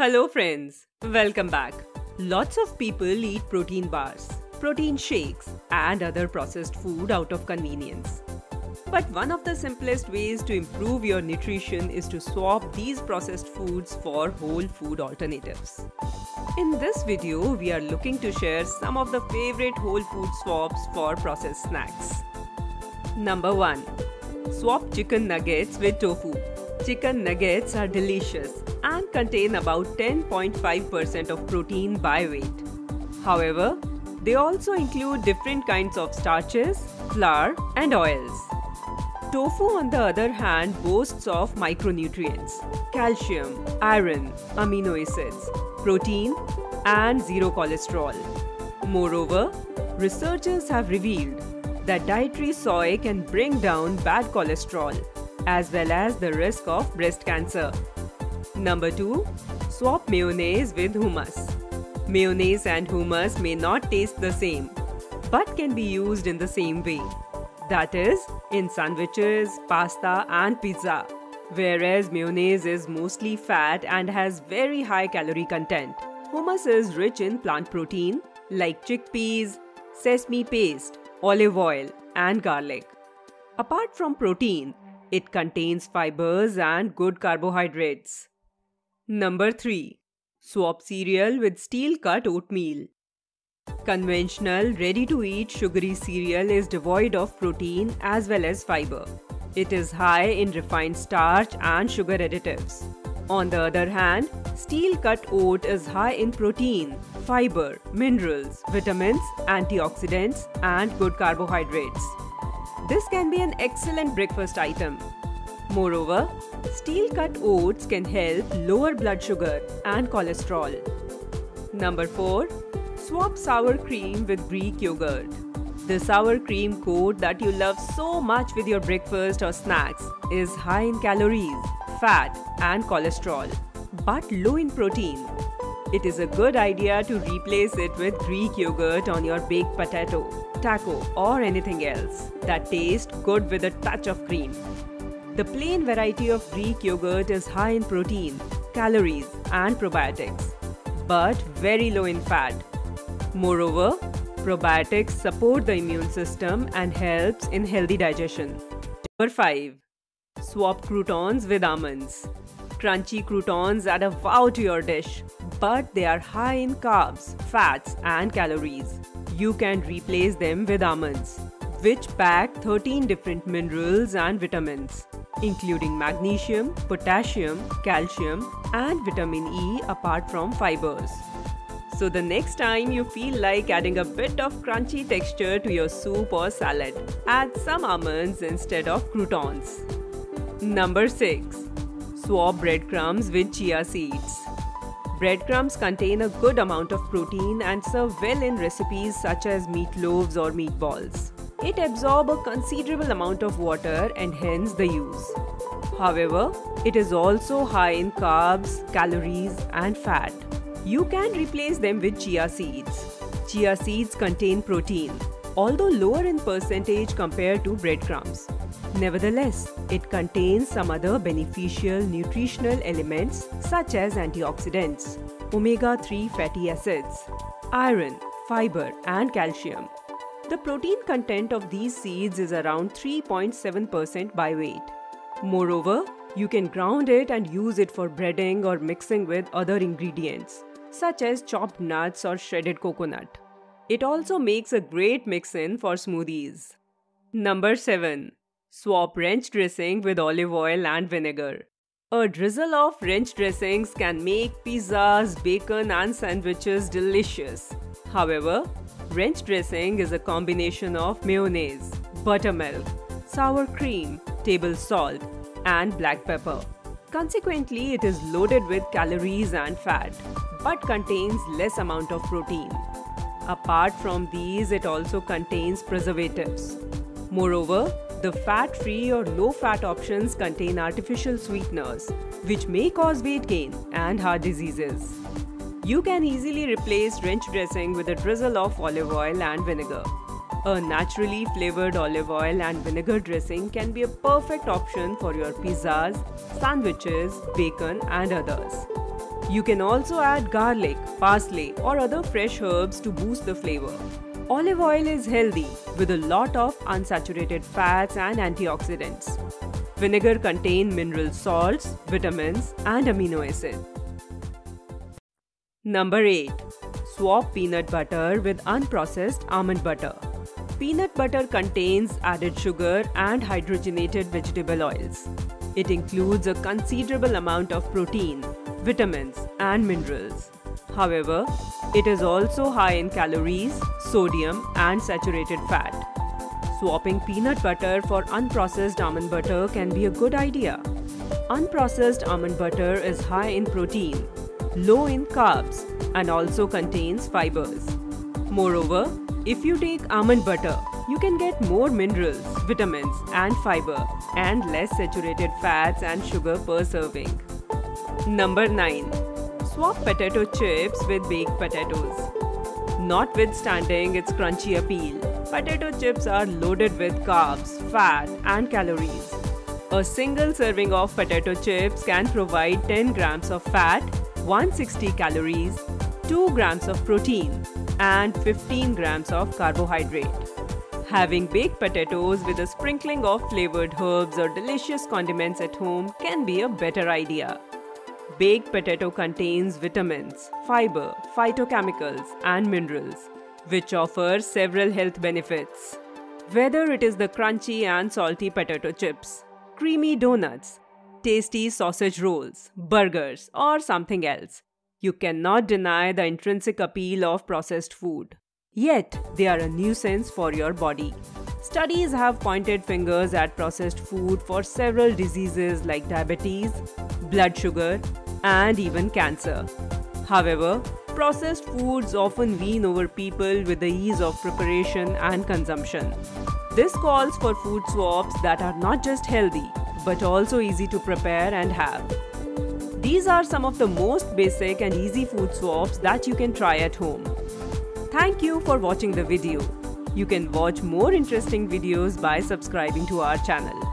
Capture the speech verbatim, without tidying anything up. Hello friends, welcome back. Lots of people eat protein bars, protein shakes and other processed food out of convenience. But one of the simplest ways to improve your nutrition is to swap these processed foods for whole food alternatives. In this video, we are looking to share some of the favorite whole food swaps for processed snacks. Number one. Swap chicken nuggets with tofu. Chicken nuggets are delicious and contain about ten point five percent of protein by weight. However, they also include different kinds of starches, flour and oils. Tofu, on the other hand, boasts of micronutrients, calcium, iron, amino acids, protein and zero cholesterol. Moreover, researchers have revealed that dietary soy can bring down bad cholesterol as well as the risk of breast cancer. Number two. Swap mayonnaise with hummus. Mayonnaise and hummus may not taste the same, but can be used in the same way. That is, in sandwiches, pasta and pizza, whereas mayonnaise is mostly fat and has very high calorie content. Hummus is rich in plant protein like chickpeas, sesame paste, olive oil and garlic. Apart from protein, it contains fibers and good carbohydrates. Number three. Swap cereal with steel-cut oatmeal. Conventional, ready-to-eat sugary cereal is devoid of protein as well as fiber. It is high in refined starch and sugar additives. On the other hand, steel-cut oat is high in protein, fiber, minerals, vitamins, antioxidants, and good carbohydrates. This can be an excellent breakfast item. Moreover, steel-cut oats can help lower blood sugar and cholesterol. Number four. Swap sour cream with Greek yogurt. The sour cream coat that you love so much with your breakfast or snacks is high in calories, fat and cholesterol, but low in protein. It is a good idea to replace it with Greek yogurt on your baked potato, taco or anything else that tastes good with a touch of cream. The plain variety of Greek yogurt is high in protein, calories and probiotics, but very low in fat. Moreover, probiotics support the immune system and helps in healthy digestion. Number five. Swap croutons with almonds. Crunchy croutons add a wow to your dish, but they are high in carbs, fats and calories. You can replace them with almonds, which pack thirteen different minerals and vitamins, including magnesium, potassium, calcium and vitamin E apart from fibers. So the next time you feel like adding a bit of crunchy texture to your soup or salad, add some almonds instead of croutons. Number six. Swap breadcrumbs with chia seeds. Breadcrumbs contain a good amount of protein and serve well in recipes such as meatloaves or meatballs. It absorbs a considerable amount of water and hence the use. However, it is also high in carbs, calories and fat. You can replace them with chia seeds. Chia seeds contain protein, although lower in percentage compared to breadcrumbs. Nevertheless, it contains some other beneficial nutritional elements such as antioxidants, omega three fatty acids, iron, fiber and calcium. The protein content of these seeds is around three point seven percent by weight. Moreover, you can ground it and use it for breading or mixing with other ingredients, such as chopped nuts or shredded coconut. It also makes a great mix-in for smoothies. Number seven. Swap ranch dressing with olive oil and vinegar. A drizzle of ranch dressings can make pizzas, bacon and sandwiches delicious. However, ranch dressing is a combination of mayonnaise, buttermilk, sour cream, table salt and black pepper. Consequently, it is loaded with calories and fat, but contains less amount of protein. Apart from these, it also contains preservatives. Moreover, the fat-free or low-fat options contain artificial sweeteners, which may cause weight gain and heart diseases. You can easily replace ranch dressing with a drizzle of olive oil and vinegar. A naturally flavored olive oil and vinegar dressing can be a perfect option for your pizzas, sandwiches, bacon and others. You can also add garlic, parsley or other fresh herbs to boost the flavor. Olive oil is healthy with a lot of unsaturated fats and antioxidants. Vinegar contains mineral salts, vitamins and amino acids. Number eight. Swap peanut butter with unprocessed almond butter. Peanut butter contains added sugar and hydrogenated vegetable oils. It includes a considerable amount of protein, vitamins and minerals. However, it is also high in calories, sodium and saturated fat. Swapping peanut butter for unprocessed almond butter can be a good idea. Unprocessed almond butter is high in protein, low in carbs and also contains fibers. Moreover, if you take almond butter, you can get more minerals, vitamins and fiber and less saturated fats and sugar per serving. Number nine. Swap potato chips with baked potatoes. Notwithstanding its crunchy appeal, potato chips are loaded with carbs, fat and calories. A single serving of potato chips can provide ten grams of fat, one hundred sixty calories, two grams of protein and fifteen grams of carbohydrate. Having baked potatoes with a sprinkling of flavored herbs or delicious condiments at home can be a better idea. Baked potato contains vitamins, fiber, phytochemicals and minerals, which offer several health benefits. Whether it is the crunchy and salty potato chips, creamy donuts, tasty sausage rolls, burgers or something else, you cannot deny the intrinsic appeal of processed food. Yet, they are a nuisance for your body. Studies have pointed fingers at processed food for several diseases like diabetes, blood sugar, and even cancer. However, processed foods often wean over people with the ease of preparation and consumption. This calls for food swaps that are not just healthy, but also easy to prepare and have. These are some of the most basic and easy food swaps that you can try at home. Thank you for watching the video. You can watch more interesting videos by subscribing to our channel.